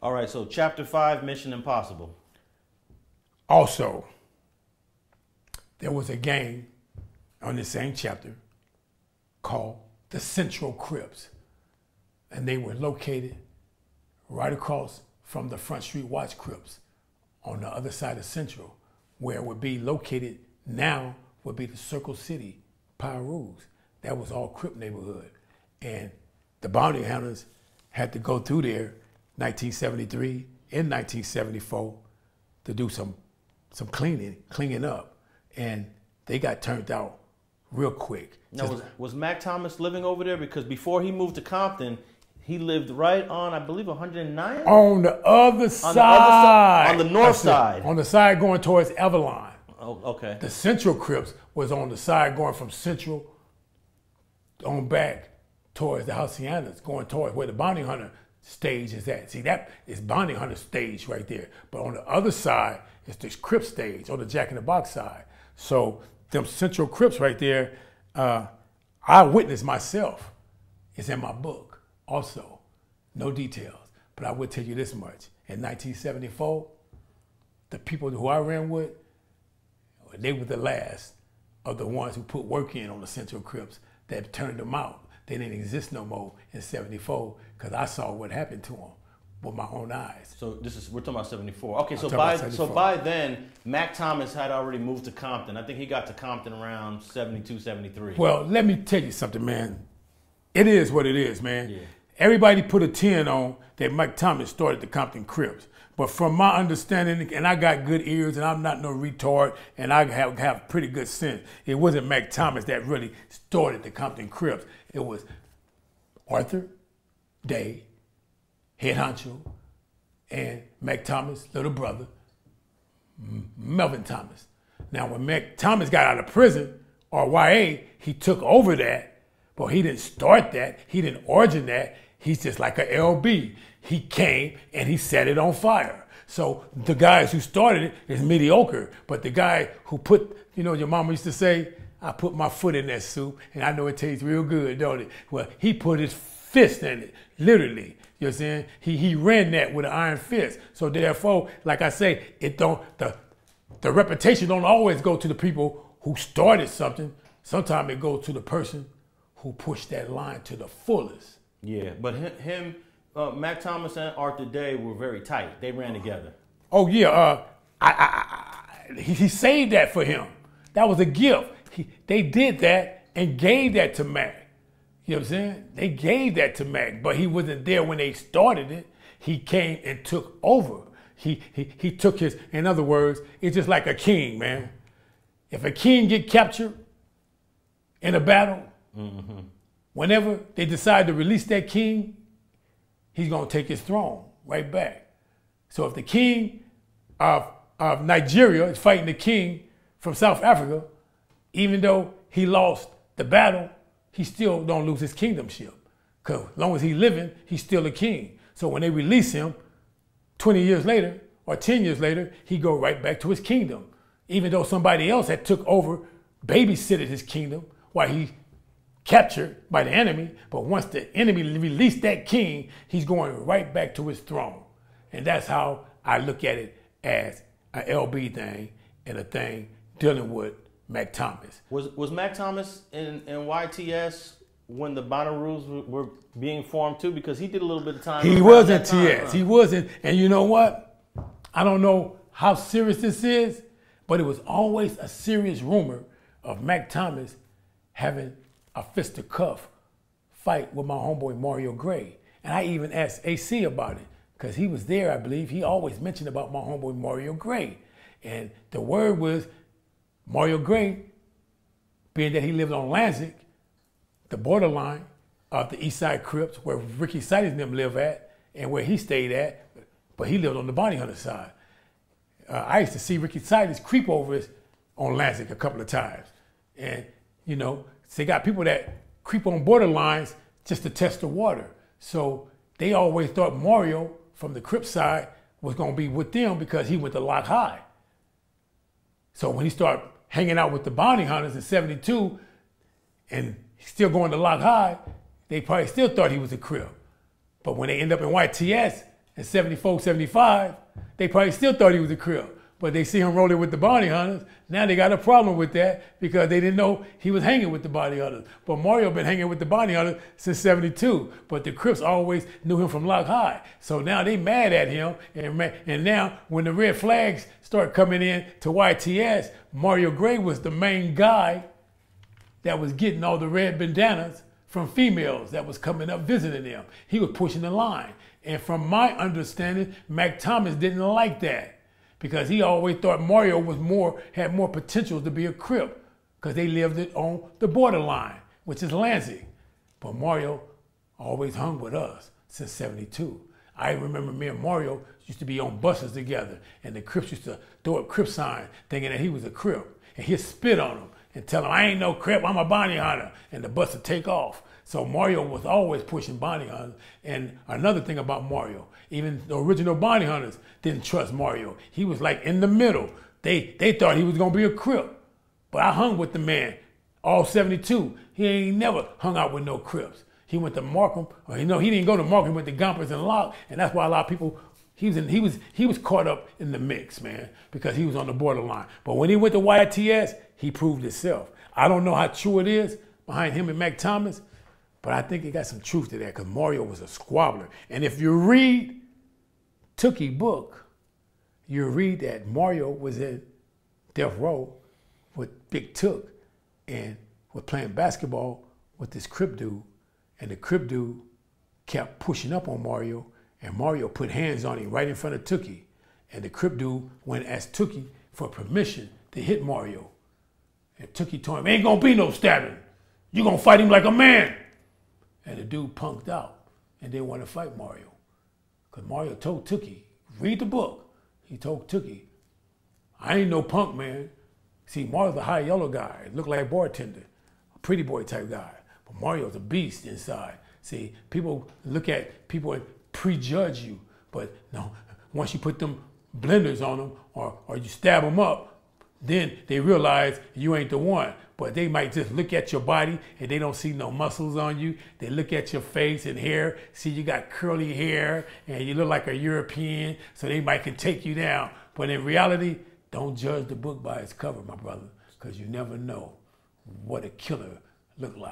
All right, so Chapter 5, Mission Impossible. Also, there was a gang on the same chapter called the Central Crips, and they were located right across from the Front Street Watch Crips on the other side of Central, where it would be located now would be the Circle City Pirus. That was all Crip neighborhood. And the bounty hunters had to go through there 1973 and 1974 to do some cleaning up. And they got turned out real quick. Now, was Mack Thomas living over there? Because before he moved to Compton, he lived right on, I believe, 109? On the other side. On the north side. On the side going towards Avalon. Oh, okay. The Central Crips was on the side going from Central on back towards the Haciendas, going towards where the bounty hunter stage is at. See, that is bounty hunter stage right there. But on the other side is this Crip stage on the Jack in the Box side. So them Central Crips right there, I witnessed myself. It's in my book also. No details, but I would tell you this much. In 1974, the people who I ran with, they were the last of the ones who put work in on the Central Crips that turned them out. They didn't exist no more in 74 because I saw what happened to them with my own eyes. So this is, we're talking about 74. Okay, so by then, Mack Thomas had already moved to Compton. I think he got to Compton around 72, 73. Well, let me tell you something, man. It is what it is, man. Yeah. Everybody put a 10 on that Mack Thomas started the Compton Crips. But from my understanding, and I got good ears, and I'm not no retard, and I have pretty good sense, it wasn't Mack Thomas that really started the Compton Crips. It was Arthur Day, Head Honcho, and Mack Thomas' little brother, Melvin Thomas. Now, when Mack Thomas got out of prison, RYA, he took over that, but he didn't start that. He didn't origin that. He's just like an LB. He came and he set it on fire. So the guys who started it is mediocre, but the guy who put, you know, your mama used to say, I put my foot in that soup and I know it tastes real good, don't it? Well, he put his fist in it, literally. You know what I'm saying? He ran that with an iron fist. So therefore, like I say, it don't, the reputation don't always go to the people who started something. Sometimes it goes to the person who pushed that line to the fullest. Yeah, but Mack Thomas and Arthur Day were very tight. They ran together. Oh yeah, he saved that for him. That was a gift. They did that and gave that to Mack. You know what I'm saying? They gave that to Mack, but he wasn't there when they started it. He came and took over. He took his. In other words, it's just like a king, man. If a king get captured in a battle. Mm-hmm. Whenever they decide to release that king, he's going to take his throne right back. So if the king of Nigeria is fighting the king from South Africa, even though he lost the battle, he still don't lose his kingdomship. Because as long as he's living, he's still a king. So when they release him 20 years later or 10 years later, he go right back to his kingdom. Even though somebody else had took over, babysitted his kingdom while he captured by the enemy, but once the enemy released that king, he's going right back to his throne. And that's how I look at it as an LB thing and a thing dealing with Mack Thomas. Was Mack Thomas in YTS when the Bonnarus were being formed too? Because he did a little bit of time. He was in TS. He wasn't. And you know what? I don't know how serious this is, but it was always a serious rumor of Mack Thomas having a fist-to-cuff fight with my homeboy Mario Gray. And I even asked AC about it, because he was there, I believe. He always mentioned about my homeboy Mario Gray. And the word was Mario Gray, being that he lived on Lanzig, the borderline of the East Side Crips, where Ricky Sides and them live at, and where he stayed at, but he lived on the bounty hunter side. I used to see Ricky Sides creep over us on Lanzig a couple of times. And, you know, so they got people that creep on borderlines just to test the water. So they always thought Mario from the Crip side was going to be with them because he went to Lock High. So when he started hanging out with the bounty hunters in 72 and still going to Lock High, they probably still thought he was a Crip. But when they end up in YTS in 74, 75, they probably still thought he was a Crip. But they see him rolling with the bounty hunters. Now they got a problem with that because they didn't know he was hanging with the bounty hunters. But Mario been hanging with the bounty hunters since 72. But the Crips always knew him from Lock High. So now they mad at him. And now when the red flags start coming in to YTS, Mario Gray was the main guy that was getting all the red bandanas from females that was coming up visiting them. He was pushing the line. And from my understanding, Mack Thomas didn't like that, because he always thought Mario was had more potential to be a Crip, because they lived it on the borderline, which is Lanzig. But Mario always hung with us since 72. I remember me and Mario used to be on buses together, and the Crips used to throw up Crip signs thinking that he was a Crip, and he'd spit on him and tell him, "I ain't no Crip, I'm a bounty hunter," and the bus would take off. So Mario was always pushing bounty hunters. And another thing about Mario, even the original bounty hunters didn't trust Mario. He was like in the middle. They thought he was gonna be a Crip. But I hung with the man all 72. He ain't never hung out with no Crips. He went to Markham, or no, he didn't go to Markham, he went to Gompers and Locke, and that's why a lot of people, he was caught up in the mix, man, because he was on the borderline. But when he went to YTS, he proved himself. I don't know how true it is behind him and Mack Thomas, but I think it got some truth to that, because Mario was a squabbler. And if you read Tookie book, you read that Mario was in death row with Big Took and was playing basketball with this Crip dude. And the Crip dude kept pushing up on Mario, and Mario put hands on him right in front of Tookie. And the Crip dude went and asked Tookie for permission to hit Mario. And Tookie told him, "Ain't gonna be no stabbing. You gonna fight him like a man." And the dude punked out and didn't want to fight Mario. Because Mario told Tookie, read the book, he told Tookie, "I ain't no punk, man." See, Mario's a high yellow guy, looked like a bartender, a pretty boy type guy. But Mario's a beast inside. See, people look at people and prejudge you. But no, once you put them blenders on them or you stab them up, then they realize you ain't the one. But they might just look at your body and they don't see no muscles on you. They look at your face and hair, see you got curly hair and you look like a European, so they might can take you down. But in reality, don't judge the book by its cover, my brother, because you never know what a killer look like.